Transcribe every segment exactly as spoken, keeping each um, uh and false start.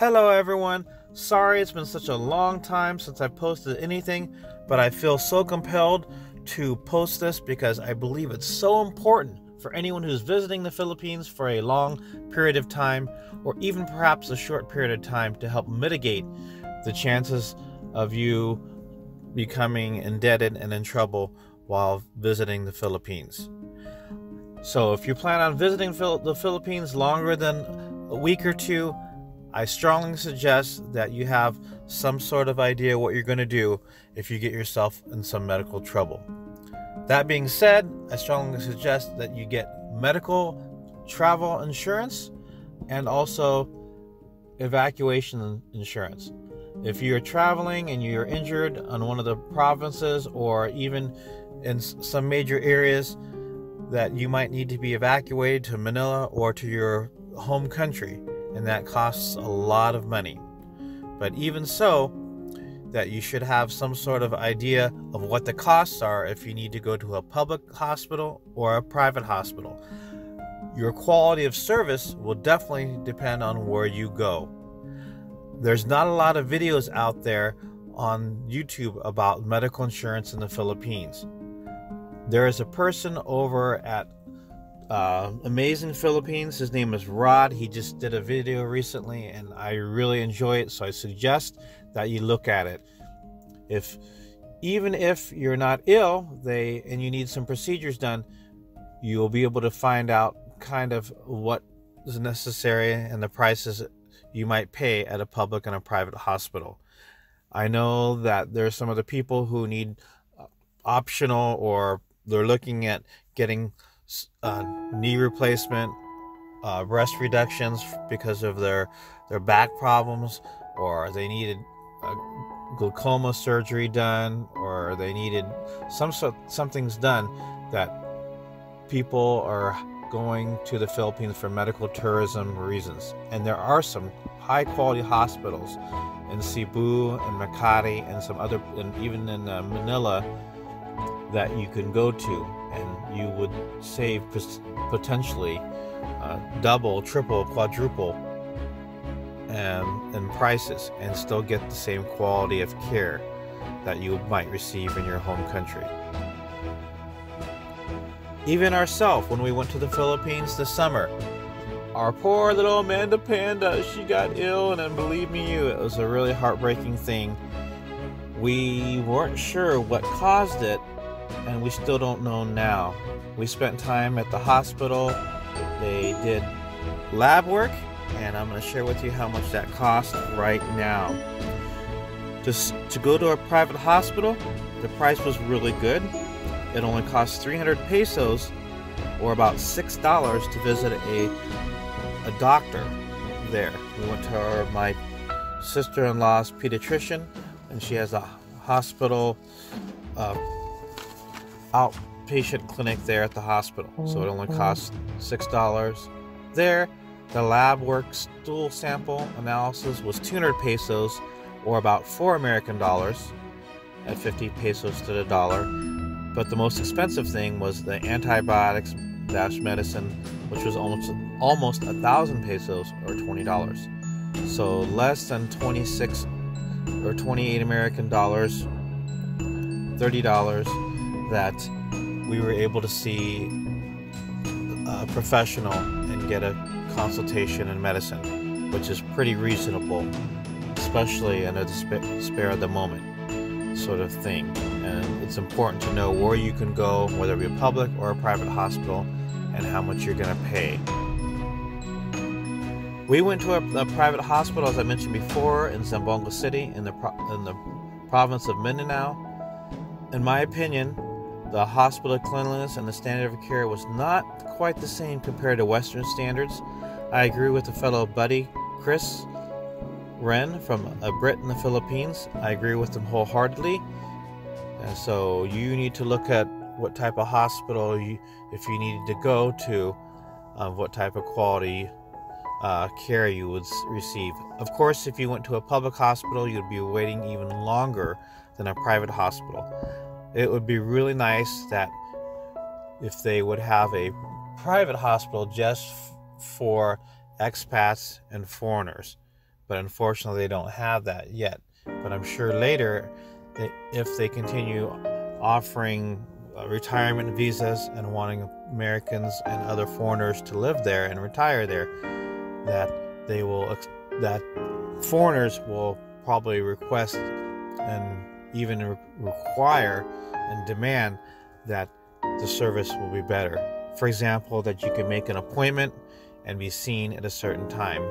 Hello everyone, sorry it's been such a long time since I've posted anything, but I feel so compelled to post this because I believe it's so important for anyone who's visiting the Philippines for a long period of time, or even perhaps a short period of time, to help mitigate the chances of you becoming indebted and in trouble while visiting the Philippines. So if you plan on visiting the Philippines longer than a week or two, I strongly suggest that you have some sort of idea what you're going to do if you get yourself in some medical trouble. That being said, I strongly suggest that you get medical travel insurance and also evacuation insurance. If you're traveling and you're injured on one of the provinces, or even in some major areas that you might need to be evacuated to Manila or to your home country, and that costs a lot of money. But even so, that you should have some sort of idea of what the costs are if you need to go to a public hospital or a private hospital. Your quality of service will definitely depend on where you go. There's not a lot of videos out there on YouTube about medical insurance in the Philippines. There is a person over at uh, Amazing Philippines. His name is Rod. He just did a video recently and I really enjoy it, so I suggest that you look at it. If even if you're not ill they and you need some procedures done, you'll be able to find out kind of what is necessary and the prices you might pay at a public and a private hospital. I know that there are some other people who need optional, or they're looking at getting uh, knee replacement, uh, breast reductions because of their their back problems, or they needed a glaucoma surgery done, or they needed some sort something's done, that people are going to the Philippines for medical tourism reasons. And there are some high quality hospitals in Cebu and Makati and some other, and even in uh, Manila, that you can go to, and you would save potentially uh, double, triple, quadruple um, in prices and still get the same quality of care that you might receive in your home country. Even ourselves, when we went to the Philippines this summer, our poor little Amanda Panda, she got ill, and believe me you, it was a really heartbreaking thing. We weren't sure what caused it, and we still don't know now. We spent time at the hospital. They did lab work, and I'm going to share with you how much that cost right now. Just to go to a private hospital, the price was really good. It only cost three hundred pesos, or about six dollars, to visit a, a doctor there. We went to our, my sister-in-law's pediatrician, and she has a hospital uh, outpatient clinic there at the hospital, so it only costs six dollars there. The lab work stool sample analysis was two hundred pesos, or about four American dollars, at fifty pesos to the dollar. But the most expensive thing was the antibiotics dash medicine, which was almost almost a thousand pesos, or twenty dollars, so less than twenty-six or twenty-eight American dollars, thirty dollars, that we were able to see a professional and get a consultation in medicine, which is pretty reasonable, especially in a despair of the moment sort of thing. And it's important to know where you can go, whether it be a public or a private hospital, and how much you're going to pay. We went to a, a private hospital, as I mentioned before, in Zamboanga City, in the, pro in the province of Mindanao. In my opinion, the hospital cleanliness and the standard of care was not quite the same compared to Western standards. I agree with a fellow buddy, Chris Wren, from a Brit in the Philippines. I agree with him wholeheartedly. And so you need to look at what type of hospital, you, if you needed to go to, uh, what type of quality uh, care you would receive. Of course, if you went to a public hospital, you'd be waiting even longer than a private hospital. It would be really nice that if they would have a private hospital just for expats and foreigners, but unfortunately they don't have that yet. But I'm sure later, they, if they continue offering uh, retirement visas and wanting Americans and other foreigners to live there and retire there, that they will ex- that foreigners will probably request and even re- require and demand that the service will be better. For example, that you can make an appointment and be seen at a certain time,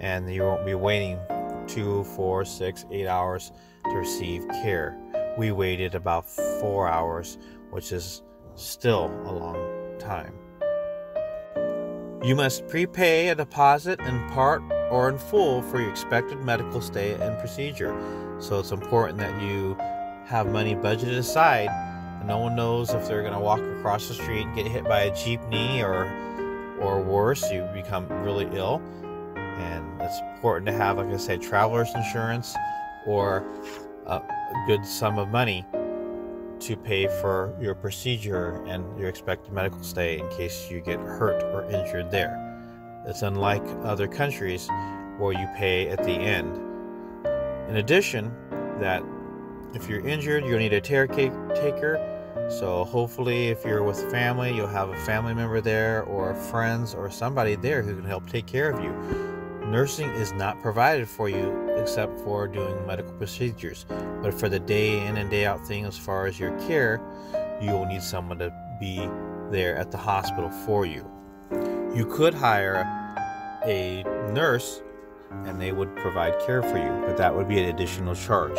and you won't be waiting two, four, six, eight hours to receive care. We waited about four hours, which is still a long time. You must prepay a deposit in part or in full for your expected medical stay and procedure. So it's important that you have money budgeted aside. No one knows if they're going to walk across the street and get hit by a jeepney or or worse, you become really ill. And it's important to have, like I said, traveler's insurance or a good sum of money to pay for your procedure and your expected medical stay in case you get hurt or injured there. It's unlike other countries where you pay at the end. In addition, that if you're injured, you'll need a caretaker. So hopefully if you're with family, you'll have a family member there or friends or somebody there who can help take care of you. Nursing is not provided for you except for doing medical procedures. But for the day in and day out thing, as far as your care, you will need someone to be there at the hospital for you. You could hire a nurse and they would provide care for you, but that would be an additional charge.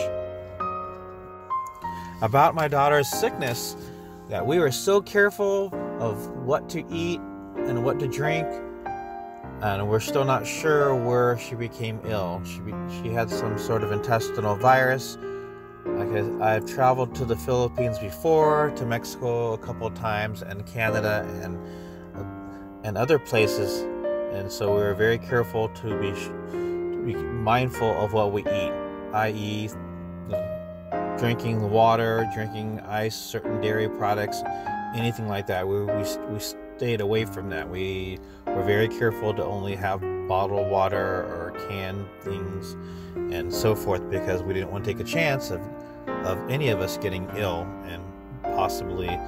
About my daughter's sickness, that we were so careful of what to eat and what to drink, and we're still not sure where she became ill. She be, she had some sort of intestinal virus. Like I, I've traveled to the Philippines before, to Mexico a couple of times, and Canada and and other places, and so we were very careful to be, to be mindful of what we eat, that is drinking water, drinking ice, certain dairy products, anything like that. We, we we stayed away from that. We were very careful to only have bottled water or canned things and so forth, because we didn't want to take a chance of, of any of us getting ill and possibly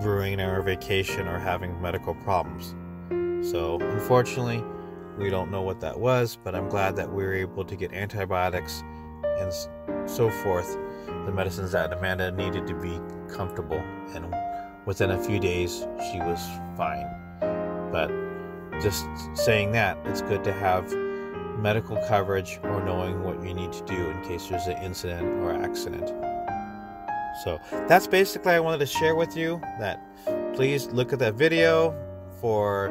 ruining our vacation or having medical problems. So unfortunately, we don't know what that was, but I'm glad that we were able to get antibiotics and so forth, the medicines that Amanda needed to be comfortable, and within a few days she was fine. But just saying that, it's good to have medical coverage or knowing what you need to do in case there's an incident or accident. So that's basically I wanted to share with you, that please look at that video for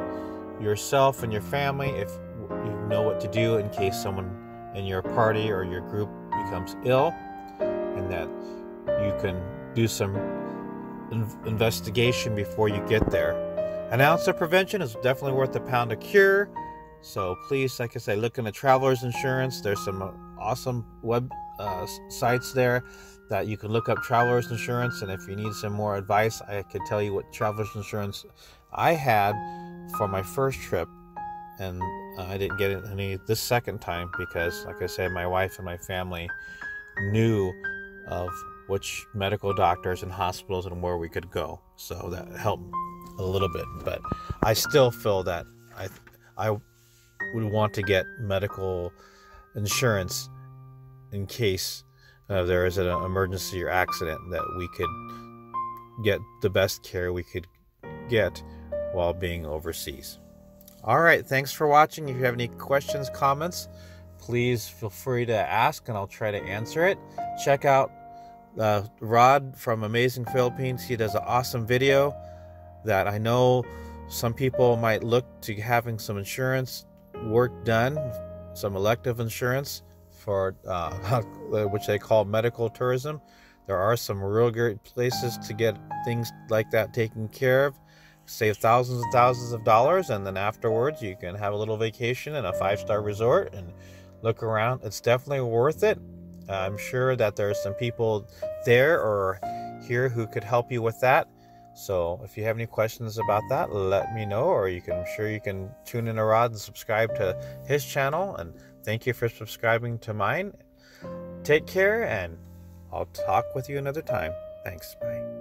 yourself and your family if you know what to do in case someone in your party or your group becomes ill, and that you can do some in- investigation before you get there. An ounce of prevention is definitely worth a pound of cure. So please, like I say, look into traveler's insurance. There's some awesome web uh, sites there that you can look up traveler's insurance. And if you need some more advice, I could tell you what traveler's insurance I had for my first trip. And uh, I didn't get any this second time because, like I said, my wife and my family knew of which medical doctors and hospitals and where we could go. So that helped a little bit. But I still feel that I, I would want to get medical insurance in case uh, there is an emergency or accident, that we could get the best care we could get while being overseas. All right, thanks for watching. If you have any questions, comments, please feel free to ask and I'll try to answer it. Check out uh, Rod from Amazing Philippines. He does an awesome video that I know some people might look to having some insurance work done, some elective insurance, for uh, which they call medical tourism. There are some real great places to get things like that taken care of. Save thousands and thousands of dollars, and then afterwards you can have a little vacation in a five-star resort and look around. It's definitely worth it. I'm sure that there's some people there or here who could help you with that. So if you have any questions about that, let me know, or you can, I'm sure you can tune in to Rod and subscribe to his channel. And Thank you for subscribing to mine. Take care, and I'll talk with you another time. Thanks. Bye.